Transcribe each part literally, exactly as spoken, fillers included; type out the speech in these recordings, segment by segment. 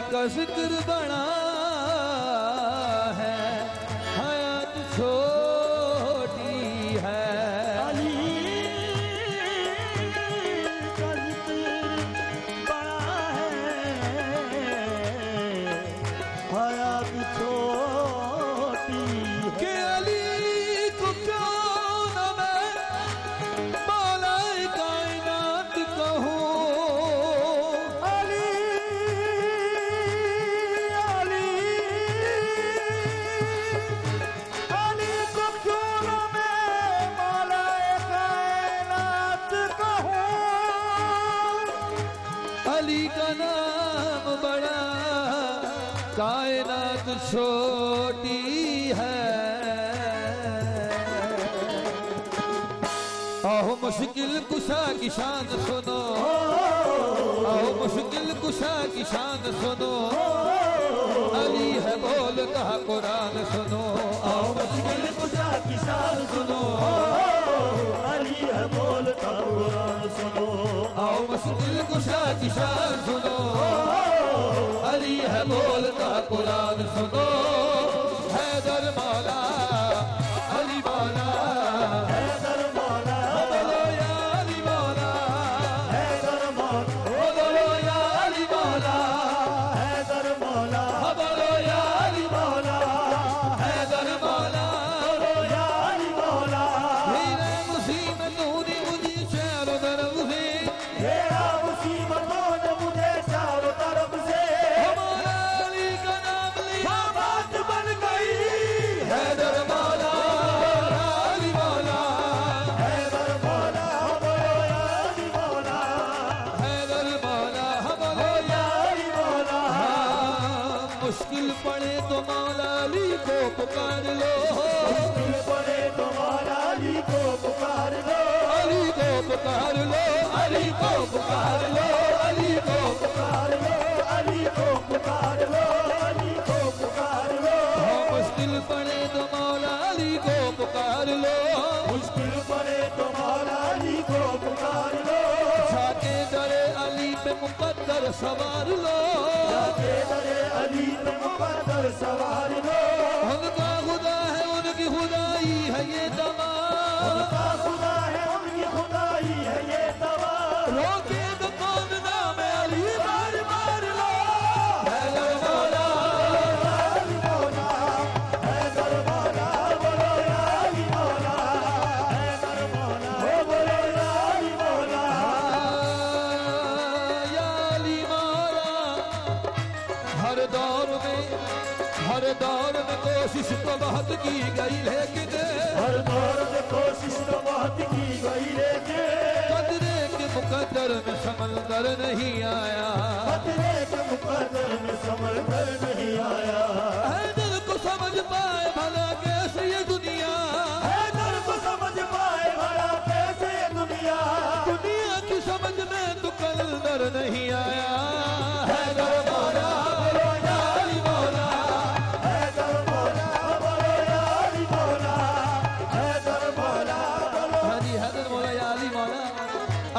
شادی کا ذکر بڑا ہے حیات چھوٹی ہے کائنات چھوٹی ہے آہو مشکل کشا کی شان سنو آہو مشکل کشا کی شان سنو علی ہے بولتا قرآن سنو آہو مشکل کشا کی شان سنو علی ہے بولتا قرآن سنو آہو مشکل کشا کی شان سنو علی ہے بولتا قرآن سنو حیدر مولا علی مولا حیدر مولا بولو یا علی مولا حیدر مولا بولو یا علی مولا حیدر مولا بولو یا علی مولا حیدر مولا بولو یا علی مولا میرے مصیبتوں نے مجھے چاروں طرف سے میرا مصیبتوں نے مجھے چاروں طرف سے مشکل پڑے تو مولا علی کو پکار لو مشکل پڑے تو مولا علی کو پکار لو علی کو پکار لو علی کو پکار لو علی کو پکار لو علی کو پکار لو علی کو پکار لو مشکل پڑے تو مولا علی کو پکار لو مشکل پڑے تو مولا علی کو پکار لو جاتے در علی پہ مقدر سوار لو جاتے در علی پہ مقدر سوار لو ان کا خدا ہے ان کی خدائی ہے یہ تمام ان کا خدا ہے ان کی خدائی ہے یہ تمام روکے دکان نام علی بار بار لو حیدر مولا علی مولا حیدر مولا بولو یا علی مولا حیدر مولا بولو یا علی مولا یا علی مولا ہر دور میں ہر دور میں کوشش تو بہت کی گئی لیکن ہر دور میں کوشش تو بہت کی گئی لیکن قدرے کے مقدر میں سمندر نہیں آیا قدرے کے مقدر میں سمندر نہیں آیا حیدر کو سمجھ پائے بھلا کیسے یہ دنیا حیدر کو سمجھ پائے بھلا کیسے یہ دنیا دنیا کی سمجھ میں تو قلندر نہیں آیا حیدر مولا بولو یا علی مولا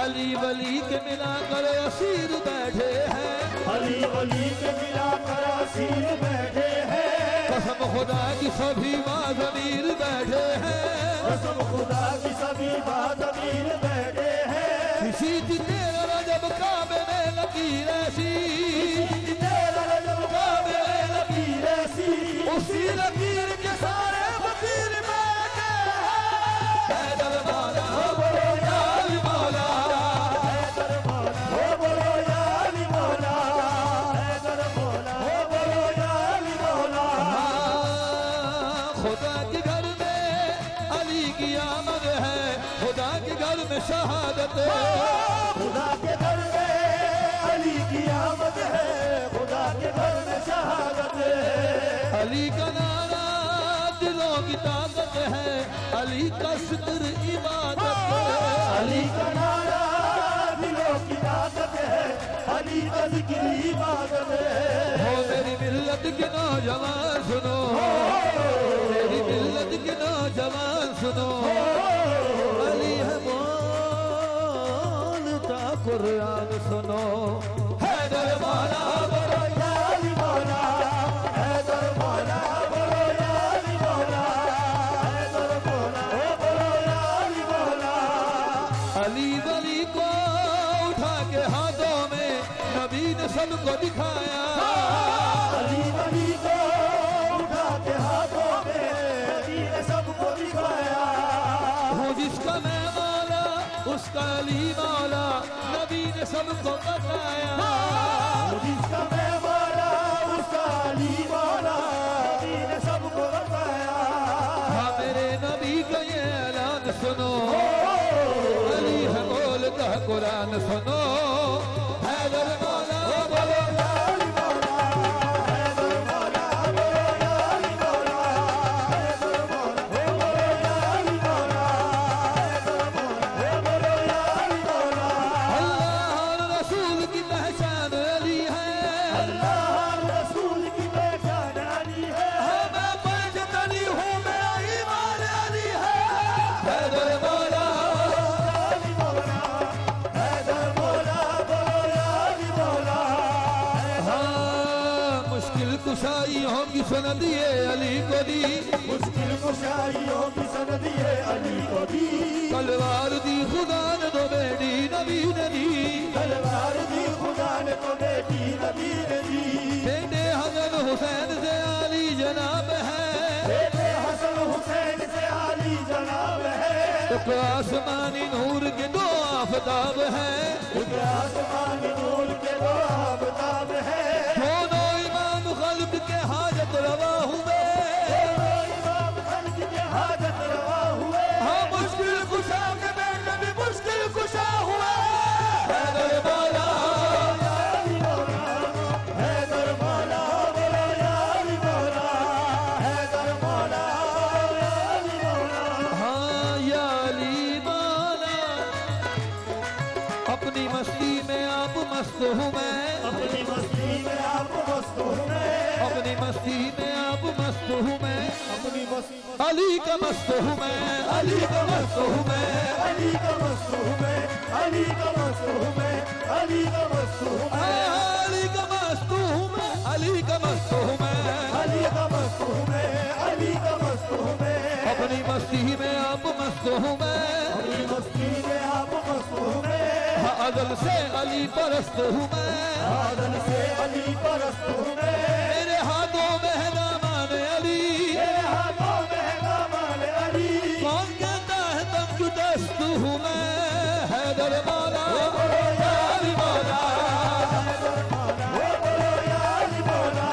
علی ولی کے ملا کر اسیر بیٹھے ہیں علی ولی کے ملا کر اسیر بیٹھے ہیں قسم خدا کی سبھی باز امیر بیٹھے ہیں قسم خدا کی سبھی باز امیر بیٹھے ہیں اسی تیرہ رجب کعبے میں لگی ریسی اسی تیرہ رجب کعبے میں لگی ریسی اسی لکیر کے سارے فقیر بیٹھے ہیں پیدل بالا بولو یا علی مولا شہادت خدا کے گھر میں علی کی آمد ہے خدا کے گھر میں شہادت ہے علی کا نعرہ دلوں کی طاقت ہے علی کا ذکر عبادت ہے علی کا نعرہ دلوں کی طاقت ہے علی کا ذکر عبادت ہے ہو میری ملت کے نوجوان سنو میری ملت کے نوجوان سنو علی ہے قرآن سنو حیدر مولا بولو یا کو دکھایا، علی ولی کو اٹھا کے ہاتھوں میں علی نے سب کو دکھایا، ہوں جس کا میں مولا اس کا علی مولا، نبی نے سب کو بتایا، ہوں جس کا میں مولا اس کا علی مولا، نبی نے سب کو بتایا، ہاں میرے نبی کا یہ اعلان سنو، علی ہے بولتا ہے قرآن سنو، حیدر مولا سند یہ علی کو دی، مشکل کشائیوں کی سند یہ علی کو دی، تلوار دی خدا نے تو بیٹی نبی نے دی، تلوار دی خدا نے تو بیٹی نبی نے دی، بیٹے حسن حسین سے علی جناب ہے، بیٹے حسن حسین سے علی جناب ہے، ایک آسمانی نور کے دو آفتاب ہے، ایک آسمانی نور کے دو آفتاب ہے، دونوں امام خلق کے ہاتھ روا ہوئے، امام خلق کے حاجت روا ہوئے، ہاں مشکل کشا کے بیٹے بھی مشکل کشا ہوئے، حیدر مولا یا علی مولا، حیدر مولا یا علی مولا، حیدر مولا یا علی مولا، ہاں یا علی مولا اپنی مستی میں آپ مست ہوں میں، اپنی مستی میں آپ مست ہوں میں، اپنی مستی میں آپ مست ہوں میں، علی کا مست ہوں میں، علی کا مست ہوں میں، علی کا مست ہوں میں، علی کا مست ہوں میں، علی کا مست ہوں میں، علی کا مست ہوں میں، علی کا مست ہوں میں، علی کا مست ہوں میں، علی کا مست ہوں میں، اپنی مستی میں آپ مست ہوں میں، اپنی مستی میں آپ مست ہوں میں، عدل سے علی پرست ہوں میں، عدل سے علی پرست ہوں میں، ہاتھوں میں ہے دامان علی، ہاتھوں میں ہے دامان علی، کون کہتا ہے تم کو دست ہوں میں، حیدر مولا یا علی مولا، حیدر مولا یا علی مولا،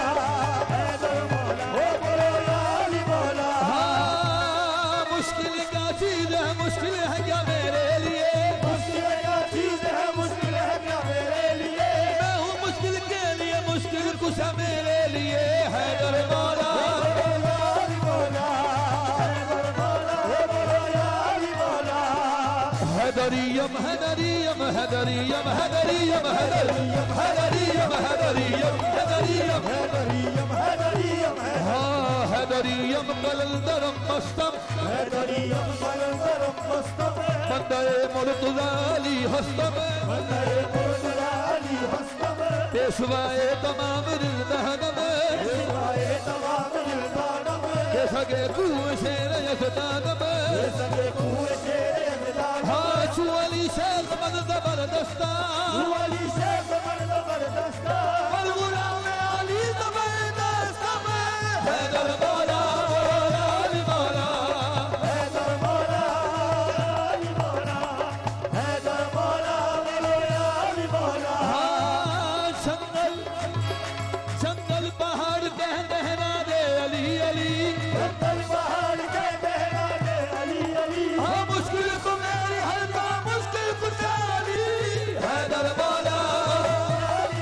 حیدر مولا یا علی مولا، ہاں مشکل کا چیز ہے مشکل ہے کیا میرے لیے، مشکل کا چیز ہے مشکل ہے کیا میرے لیے، میں ہوں مشکل کے لیے مشکل کشا میرے، حیدر مولا یا علی مولا، حیدر مولا یا علی مولا، حیدریم حیدریم حیدریم حیدریم حیدریم حیدریم حیدریم حیدریم حیدریم، ہاں حیدریم قلل درم مستم، حیدریم قلل درم مستم، بندہ مرتضی علی ہستم، بندہ مرتضی علی ہستم، پیشوائے تمام رزدہنم، یہ سگے کوئے شیر یزدانم، ہاں چو علی شیخ مند بردستان، چو علی شیخ مند بردستان،